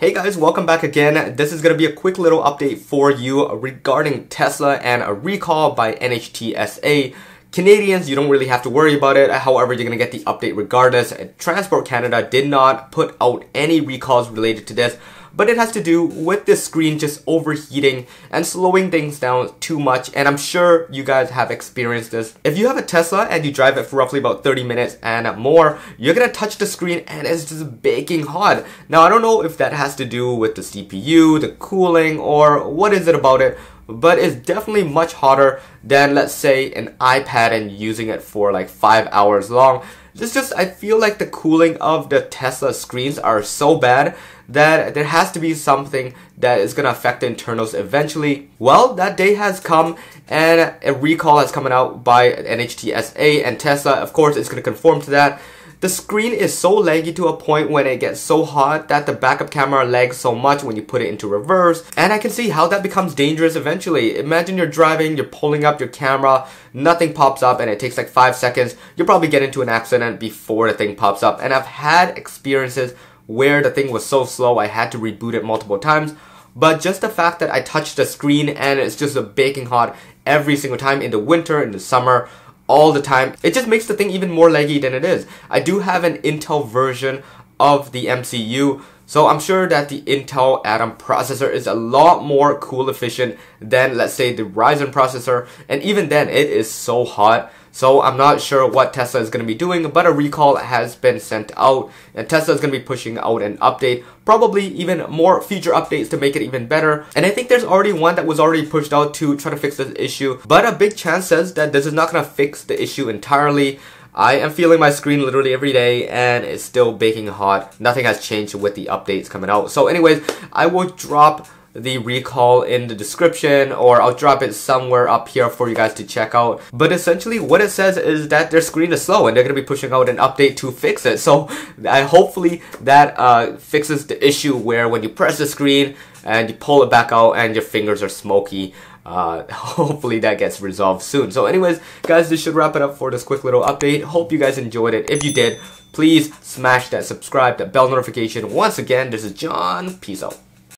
Hey guys, welcome back again. This is going to be a quick little update for you regarding Tesla and a recall by NHTSA. Canadians, you don't really have to worry about it. However, you're going to get the update regardless. Transport Canada did not put out any recalls related to this, but it has to do with this screen just overheating and slowing things down too much. And I'm sure you guys have experienced this. If you have a Tesla and you drive it for roughly about 30 minutes and more, you're going to touch the screen and it's just baking hot. Now, I don't know if that has to do with the CPU, the cooling, or what is it about it, but it's definitely much hotter than, let's say, an iPad and using it for like 5 hours long. I feel like the cooling of the Tesla screens are so bad that there has to be something that is going to affect the internals eventually. Well, that day has come and a recall has come out by NHTSA, and Tesla, of course, is going to conform to that. The screen is so laggy to a point when it gets so hot that the backup camera lags so much when you put it into reverse. And I can see how that becomes dangerous eventually. Imagine you're driving, you're pulling up your camera, nothing pops up, and it takes like 5 seconds. You'll probably get into an accident before the thing pops up. And I've had experiences where the thing was so slow I had to reboot it multiple times. But just the fact that I touched the screen and it's just a baking hot every single time, in the winter, in the summer, all the time, it just makes the thing even more laggy than it is. I do have an Intel version of the MCU, so I'm sure that the Intel Atom processor is a lot more cool efficient than, let's say, the Ryzen processor, and even then it is so hot. So I'm not sure what Tesla is going to be doing, but a recall has been sent out, and Tesla is going to be pushing out an update, probably even more future updates to make it even better. And I think there's already one that was already pushed out to try to fix this issue, but a big chance says that this is not going to fix the issue entirely. I am feeling my screen literally every day and it's still baking hot. Nothing has changed with the updates coming out. So anyways, I will drop the recall in the description, or I'll drop it somewhere up here for you guys to check out. But essentially what it says is that their screen is slow and they're going to be pushing out an update to fix it. So I hopefully that fixes the issue where when you press the screen and you pull it back out and your fingers are smoky. Hopefully that gets resolved soon. So anyways, guys, this should wrap it up for this quick little update. Hope you guys enjoyed it. If you did, please smash that subscribe, that bell notification. Once again, this is John. Peace out.